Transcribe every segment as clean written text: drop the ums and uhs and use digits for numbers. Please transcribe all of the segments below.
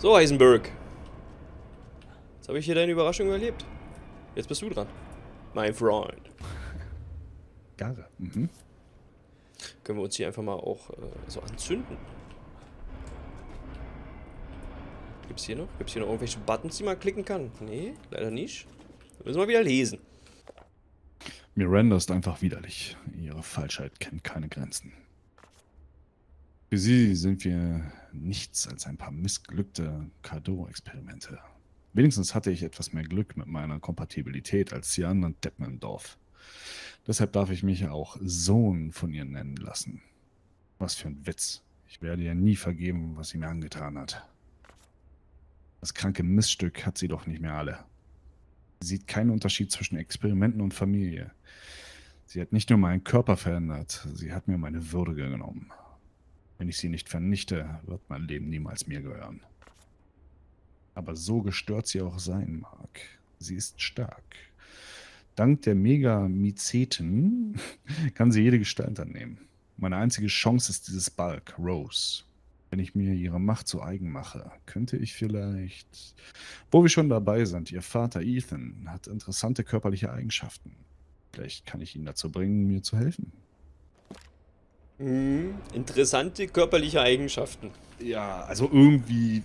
So, Heisenberg. Jetzt habe ich hier deine Überraschung überlebt. Jetzt bist du dran. Mein Freund. Gerne. Mhm. Können wir uns hier einfach mal auch so anzünden. Gibt's hier noch? Gibt's hier noch irgendwelche Buttons, die man klicken kann? Nee, leider nicht. Dann müssen wir wieder lesen. Miranda ist einfach widerlich. Ihre Falschheit kennt keine Grenzen. Für sie sind wir nichts als ein paar missglückte Cadeau-Experimente. Wenigstens hatte ich etwas mehr Glück mit meiner Kompatibilität als die anderen Deppen im Dorf. Deshalb darf ich mich ja auch Sohn von ihr nennen lassen. Was für ein Witz. Ich werde ihr nie vergeben, was sie mir angetan hat. Das kranke Missstück hat sie doch nicht mehr alle. Sie sieht keinen Unterschied zwischen Experimenten und Familie. Sie hat nicht nur meinen Körper verändert, sie hat mir meine Würde genommen. Wenn ich sie nicht vernichte, wird mein Leben niemals mir gehören. Aber so gestört sie auch sein mag, sie ist stark. Dank der Megamyceten kann sie jede Gestalt annehmen. Meine einzige Chance ist dieses Balk Rose. Wenn ich mir ihre Macht zu eigen mache, könnte ich vielleicht... Wo wir schon dabei sind, ihr Vater Ethan hat interessante körperliche Eigenschaften. Vielleicht kann ich ihn dazu bringen, mir zu helfen. Mhm. Interessante körperliche Eigenschaften. Ja, also irgendwie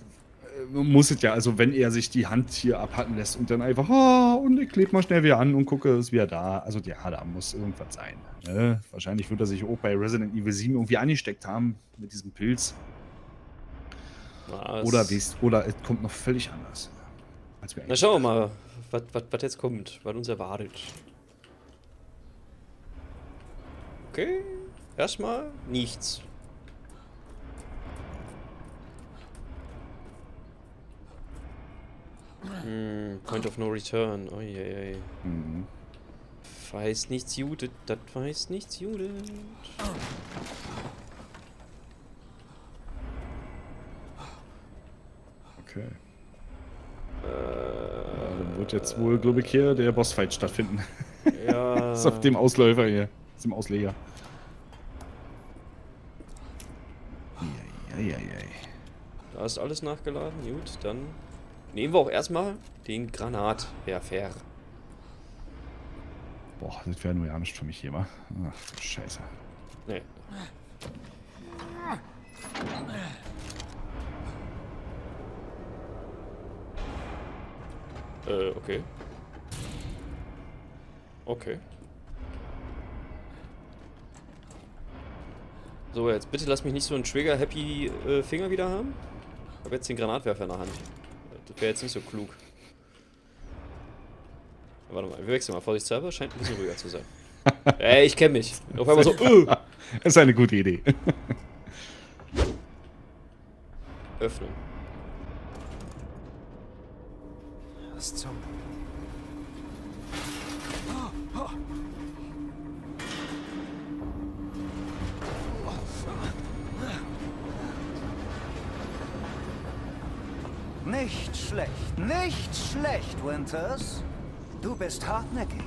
muss es ja, also wenn er sich die Hand hier abhacken lässt und dann einfach, oh, und ich klebe mal schnell wieder an und gucke, ist wieder da. Also ja, da muss irgendwas sein. Ne? Wahrscheinlich wird er sich auch bei Resident Evil 7 irgendwie angesteckt haben mit diesem Pilz. Oder es kommt noch völlig anders. Als wir. Na schauen wir mal, was jetzt kommt, was uns erwartet. Okay, erstmal nichts. Point of no return, oh je, je. Mhm. Weiß nichts Jude, das weiß nichts Jude. Okay. Dann wird jetzt wohl, glaube ich, hier der Bossfight stattfinden. Ja. Das ist auf dem Ausläufer hier. Das ist im Ausleger. Da ist alles nachgeladen. Gut, dann nehmen wir auch erstmal den Granatwerfer. Boah, das wäre nur ja nicht für mich hier, wa? Ach, Scheiße. Nee. Okay. Okay. So, jetzt bitte lass mich nicht so einen Trigger-Happy-Finger wieder haben. Ich habe jetzt den Granatwerfer in der Hand. Das wäre jetzt nicht so klug. Warte mal, wir wechseln mal. Vorsichtshalber, scheint ein bisschen ruhiger zu sein. Ey, ich kenne mich. Auf einmal so, Das ist eine gute Idee. Öffnen. Was zum... nicht schlecht, Winters. Du bist hartnäckig.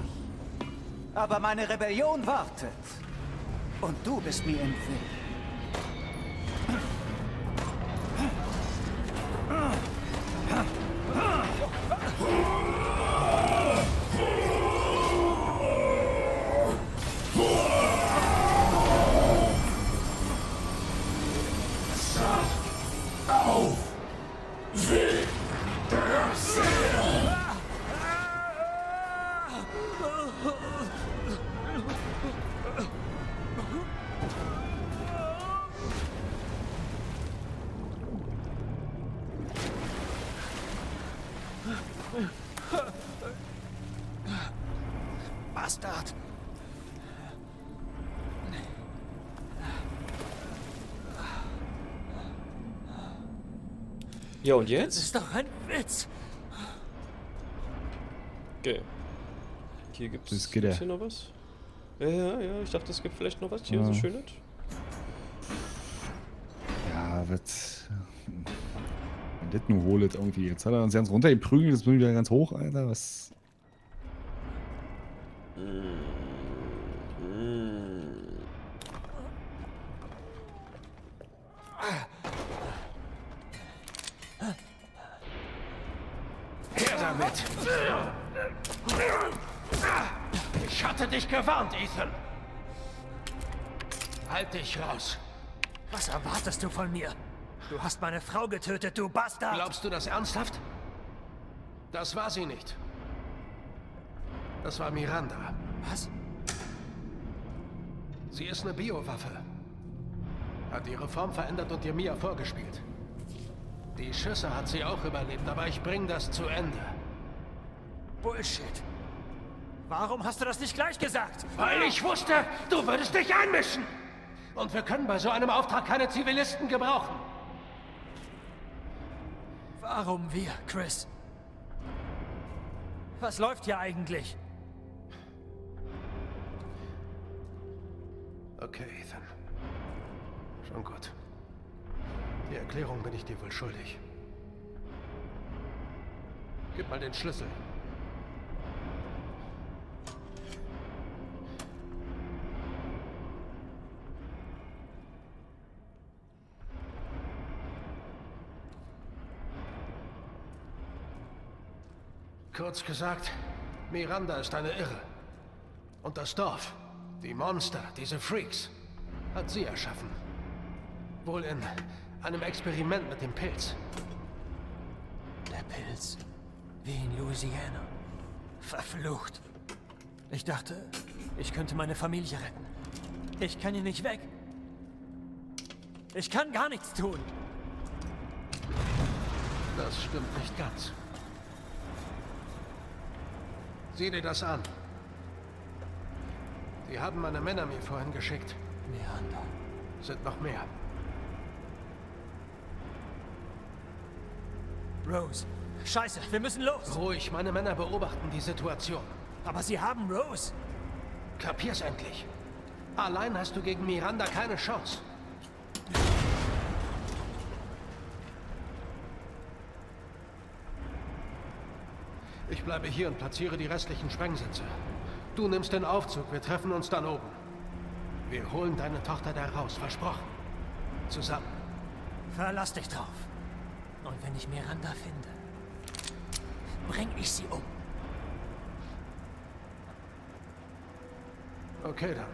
Aber meine Rebellion wartet. Und du bist mir im Weg. Auf! Will! Bastard! Ja, und jetzt? Das ist doch ein Witz! Okay. Hier gibt es hier noch was? Ja, ich dachte, es gibt vielleicht noch was hier, so schön. Ja, Witz. Wenn das nur holet irgendwie. Jetzt hat er uns ganz runtergeprügelt, jetzt bin ich wieder ganz hoch, Alter. Was? damit! Ich hatte dich gewarnt, Ethan! Halt dich raus! Was erwartest du von mir? Du hast meine Frau getötet, du Bastard! Glaubst du das ernsthaft? Das war sie nicht. Das war Miranda. Was? Sie ist eine Biowaffe. Hat ihre Form verändert und dir Mia vorgespielt. Die Schüsse hat sie auch überlebt, aber ich bringe das zu Ende. Bullshit. Warum hast du das nicht gleich gesagt? Weil ich wusste, du würdest dich einmischen. Und wir können bei so einem Auftrag keine Zivilisten gebrauchen. Warum wir, Chris? Was läuft hier eigentlich? Okay, Ethan. Schon gut. Die Erklärung bin ich dir wohl schuldig. Gib mal den Schlüssel. Kurz gesagt, Miranda ist eine Irre. Und das Dorf, die Monster, diese Freaks, hat sie erschaffen. Wohl in einem Experiment mit dem Pilz. Der Pilz? Wie in Louisiana. Verflucht. Ich dachte, ich könnte meine Familie retten. Ich kann hier nicht weg. Ich kann gar nichts tun. Das stimmt nicht ganz. Sieh dir das an. Die haben meine Männer mir vorhin geschickt. Miranda. Sind noch mehr. Rose. Scheiße, wir müssen los. Ruhig, meine Männer beobachten die Situation. Aber sie haben Rose. Kapier's endlich. Allein hast du gegen Miranda keine Chance. Ich bleibe hier und platziere die restlichen Sprengsätze. Du nimmst den Aufzug, wir treffen uns dann oben. Wir holen deine Tochter da raus, versprochen. Zusammen. Verlass dich drauf. Und wenn ich Miranda finde, bring ich sie um. Okay, dann.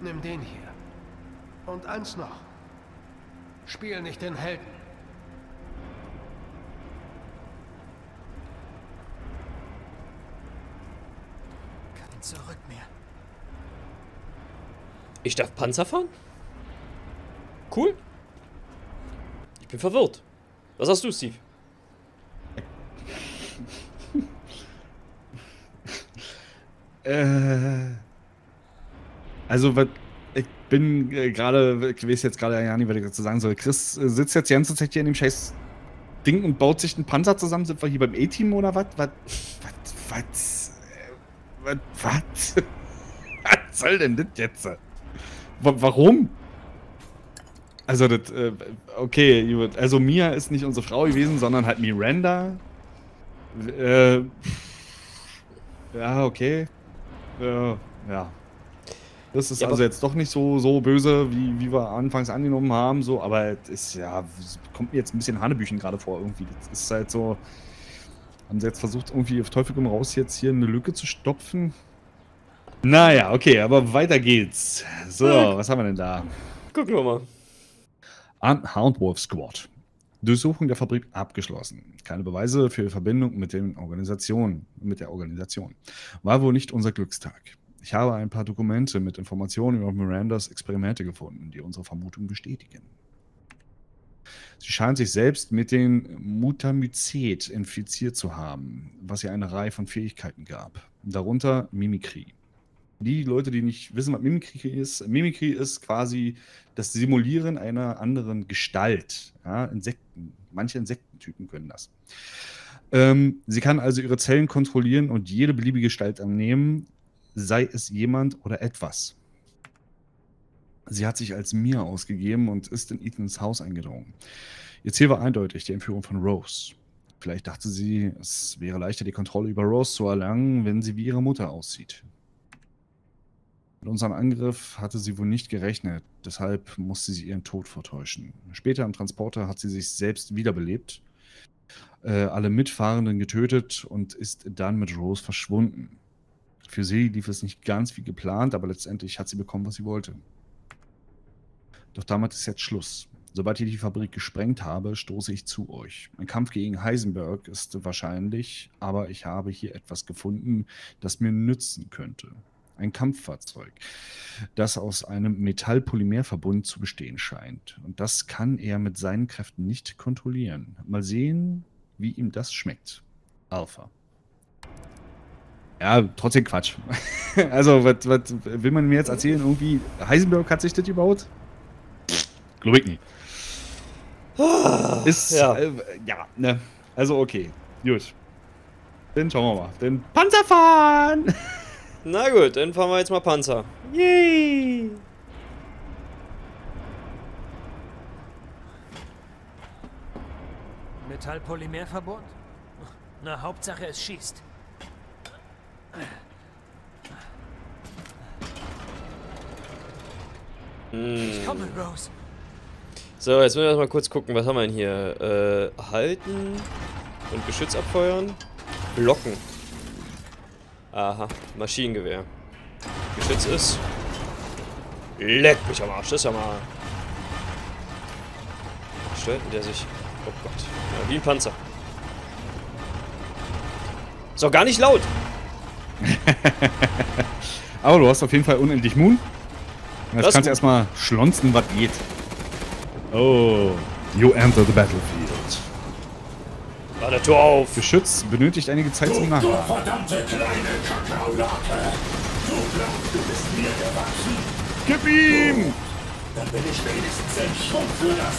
Nimm den hier. Und eins noch. Spiel nicht den Helden. Zurück mehr. Ich darf Panzer fahren? Cool. Ich bin verwirrt. Was hast du, Steve? Also, ich bin gerade, ich weiß jetzt gerade ja nicht, was ich dazu sagen soll. Chris sitzt jetzt die ganze Zeit hier in dem scheiß Ding und baut sich einen Panzer zusammen. Sind wir hier beim E-Team oder was? Was? Was? Was soll denn das jetzt? Warum? Also, das, okay, gut. Also Mia ist nicht unsere Frau gewesen, sondern halt Miranda. Ja, okay. Ja. Das ist ja, also jetzt doch nicht so böse, wie wir anfangs angenommen haben, so, aber es ist ja, kommt mir jetzt ein bisschen Hanebüchen gerade vor irgendwie. Das ist halt so. Haben sie jetzt versucht, irgendwie auf Teufel komm raus jetzt hier eine Lücke zu stopfen? Naja, okay, aber weiter geht's. So, was haben wir denn da? Gucken wir mal. An Houndwolf Squad. Durchsuchung der Fabrik abgeschlossen. Keine Beweise für Verbindung mit den Organisationen. War wohl nicht unser Glückstag. Ich habe ein paar Dokumente mit Informationen über Mirandas Experimente gefunden, die unsere Vermutung bestätigen. Sie scheint sich selbst mit den Mutamycet infiziert zu haben, was ihr eine Reihe von Fähigkeiten gab. Darunter Mimikry. Die Leute, die nicht wissen, was Mimikry ist, quasi das Simulieren einer anderen Gestalt. Ja, Insekten. Manche Insektentypen können das. Sie kann also ihre Zellen kontrollieren und jede beliebige Gestalt annehmen, sei es jemand oder etwas. Sie hat sich als Mia ausgegeben und ist in Ethans Haus eingedrungen. Ihr Ziel war eindeutig, die Entführung von Rose. Vielleicht dachte sie, es wäre leichter, die Kontrolle über Rose zu erlangen, wenn sie wie ihre Mutter aussieht. Mit unserem Angriff hatte sie wohl nicht gerechnet, deshalb musste sie ihren Tod vortäuschen. Später im Transporter hat sie sich selbst wiederbelebt. alle Mitfahrenden getötet und ist dann mit Rose verschwunden. Für sie lief es nicht ganz wie geplant, aber letztendlich hat sie bekommen, was sie wollte. Doch damit ist jetzt Schluss. Sobald ich die Fabrik gesprengt habe, stoße ich zu euch. Mein Kampf gegen Heisenberg ist wahrscheinlich, aber ich habe hier etwas gefunden, das mir nützen könnte. Ein Kampffahrzeug, das aus einem Metallpolymerverbund zu bestehen scheint. Und das kann er mit seinen Kräften nicht kontrollieren. Mal sehen, wie ihm das schmeckt. Alpha. Ja, trotzdem Quatsch. Also, was will man mir jetzt erzählen? Irgendwie, Heisenberg hat sich das gebaut? Glaube ich nicht. Ist, ja, ja, ne. Also, okay. Gut. Dann schauen wir mal. Dann Panzer fahren! Na gut, dann fahren wir jetzt mal Panzer. Yay! Metallpolymerverbot? Na, Hauptsache es schießt. Ich komme, Rose. So, jetzt müssen wir mal kurz gucken, was haben wir denn hier? Halten und Geschütz abfeuern. Blocken. Aha, Maschinengewehr. Geschütz ist. Leck mich am Arsch, das ist ja mal. Stört der sich. Oh Gott. Ja, wie ein Panzer. Ist auch gar nicht laut. Aber du hast auf jeden Fall unendlich Moon. Jetzt kannst du erstmal schlonzen, was geht. Oh. You enter the battlefield. War der Tor auf. Geschütz benötigt einige Zeit zum Nachladen. Du verdammte kleine Kakaolake. Du glaubst, du bist mir gewachsen. Gib ihm! Dann bin ich wenigstens ein Schmuck für das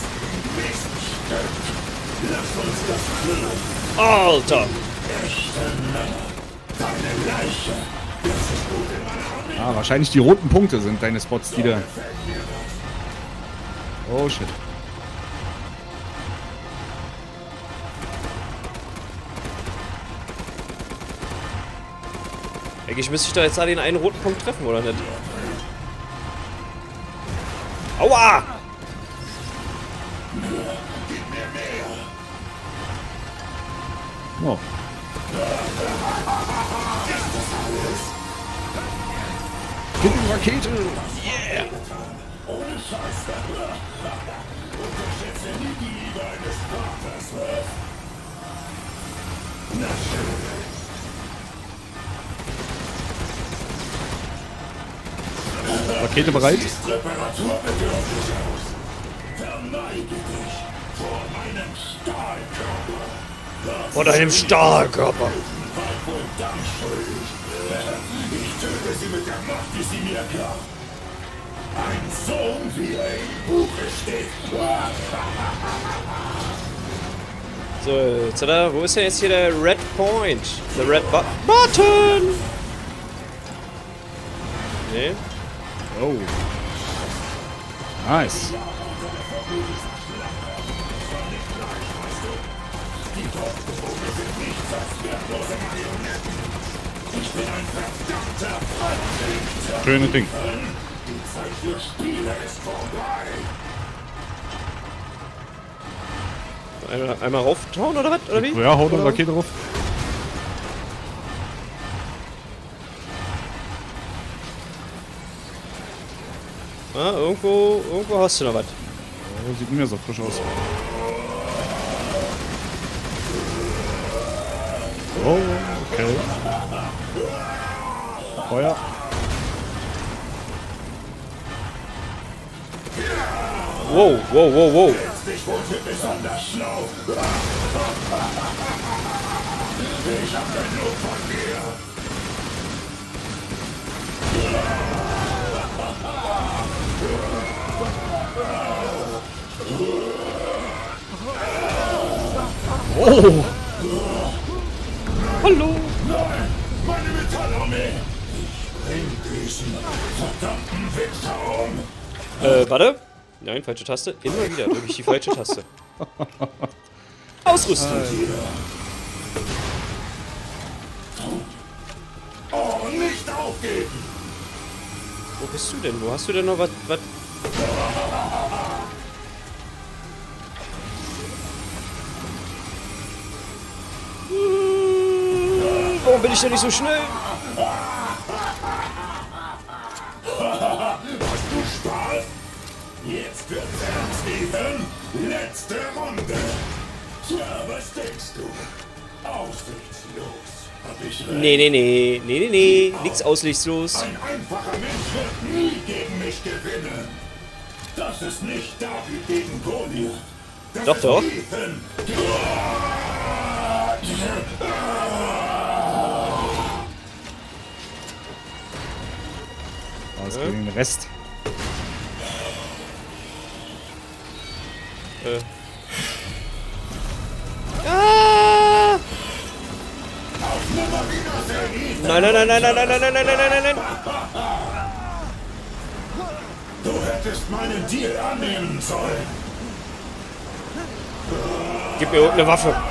Miststück. Lass uns das klären. Alter! Echte Männer. Deine Leiche. Das ist gut in meiner Hand. Ah, wahrscheinlich die roten Punkte sind deine Spots, die da... Oh shit. Eigentlich müsste ich da jetzt den einen roten Punkt treffen, oder nicht? Aua! Oh. Guten Rakete! Yeah! Ohne Scheiß, unterschätze nie die Liebe eines Vaters, was? Na schön. Rakete bereit? Siehst reparaturbedürftig aus. Verneige dich vor meinem Stahlkörper. Vor deinem Stahlkörper. Ich töte sie mit der Macht, die sie mir gab. Ein Sohn, wie er im Buche steht. So, tada, wo ist denn jetzt hier der Red Point? Der Red Button! Nee. Oh. Nice. Ich bin ein verdammter Anfänger. Schönes Ding. Die Zeit für Spiele ist vorbei! Einmal raufhauen oder was? Oder wie? Ja, haut eine Rakete rauf. Ah, irgendwo hast du noch was. Ja, sieht mir so frisch aus. Oh, okay. Feuer. Wow, wow, wow, wow. Oh. Hallo. Nein, meine Metallarmee. Ich bring diesen verdammten Wichser um. Warte. Nein, falsche Taste. Immer wieder drücke ich die falsche Taste. Ausrüsten! Oh, nicht aufgeben! Wo bist du denn? Wo hast du denn noch was? Warum bin ich denn nicht so schnell? Hast du Spaß? Jetzt wird's ernst, Ethan. Letzte Runde. Tja, was denkst du? Aussichtslos. Hab ich recht? Nee. Nichts aussichtslos. Ein einfacher Mensch wird nie gegen mich gewinnen. Das ist nicht David gegen Goliath. Das doch, ist doch. Ethan. Was gegen den Rest? Nein. Du hättest meinen Deal annehmen sollen. Gib mir irgendeine Waffe.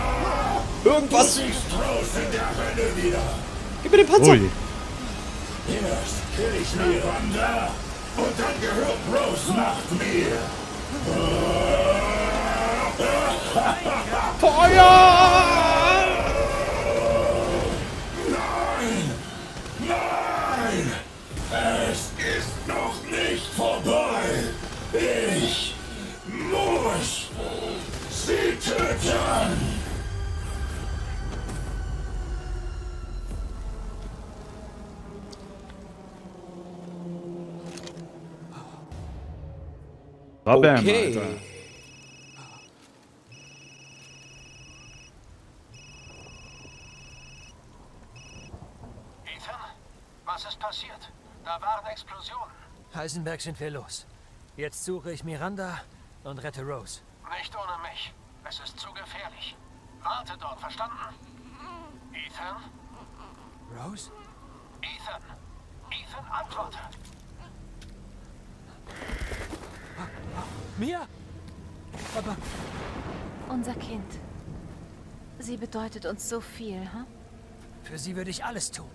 Irgendwas. Gib mir den Panzer. Ui. Erst kill ich Miranda und dann gehört Rose nach mir. Feuer! Nein! Es ist noch nicht vorbei! Ich muss sie töten! Rabam, okay. Alter. Ethan, was ist passiert? Da waren Explosionen. Heisenberg sind wir los. Jetzt suche ich Miranda und rette Rose. Nicht ohne mich. Es ist zu gefährlich. Warte dort, verstanden? Ethan? Rose? Ethan! Ethan, antworte! Mia? Aber... Unser Kind. Sie bedeutet uns so viel, hm? Für sie würde ich alles tun.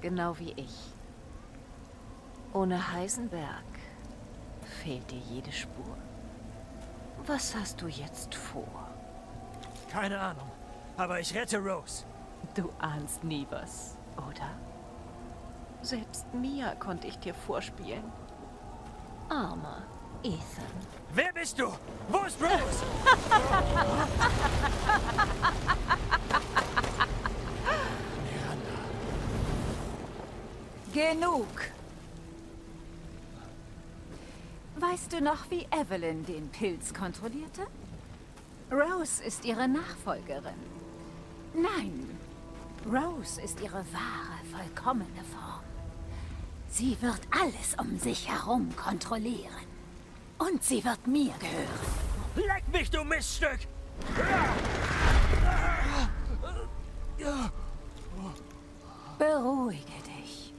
Genau wie ich. Ohne Heisenberg fehlt dir jede Spur. Was hast du jetzt vor? Keine Ahnung, aber ich rette Rose. Du ahnst nie was, oder? Selbst Mia konnte ich dir vorspielen. Armer Ethan. Wer bist du? Wo ist Rose? Genug. Weißt du noch, wie Evelyn den Pilz kontrollierte? Rose ist ihre Nachfolgerin. Nein, Rose ist ihre wahre, vollkommene Form. Sie wird alles um sich herum kontrollieren. Und sie wird mir gehören. Leck mich, du Miststück! Beruhige dich.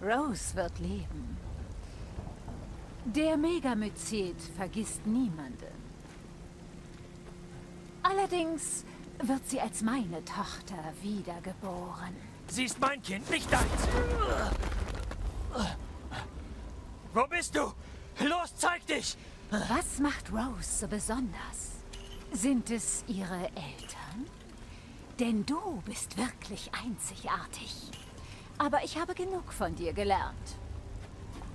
Rose wird leben. Der Megamycet vergisst niemanden. Allerdings wird sie als meine Tochter wiedergeboren. Sie ist mein Kind, nicht deins! Wo bist du? Los, zeig dich! Was macht Rose so besonders? Sind es ihre Eltern? Denn du bist wirklich einzigartig. Aber ich habe genug von dir gelernt.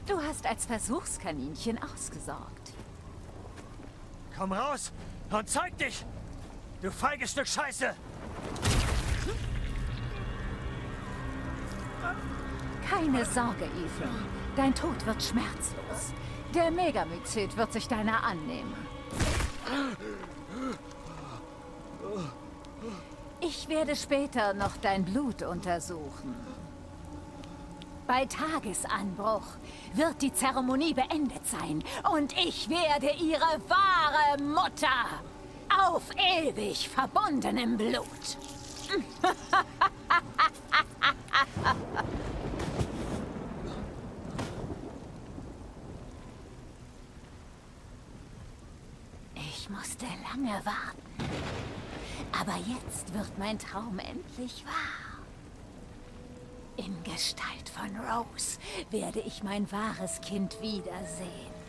Du hast als Versuchskaninchen ausgesorgt. Komm raus und zeig dich! Du feiges Stück Scheiße! Keine Sorge, Ethan. Dein Tod wird schmerzlos. Der Megamycet wird sich deiner annehmen. Ich werde später noch dein Blut untersuchen. Bei Tagesanbruch wird die Zeremonie beendet sein und ich werde ihre wahre Mutter auf ewig verbunden im Blut. Ich musste lange warten. Aber jetzt wird mein Traum endlich wahr. In Gestalt von Rose werde ich mein wahres Kind wiedersehen.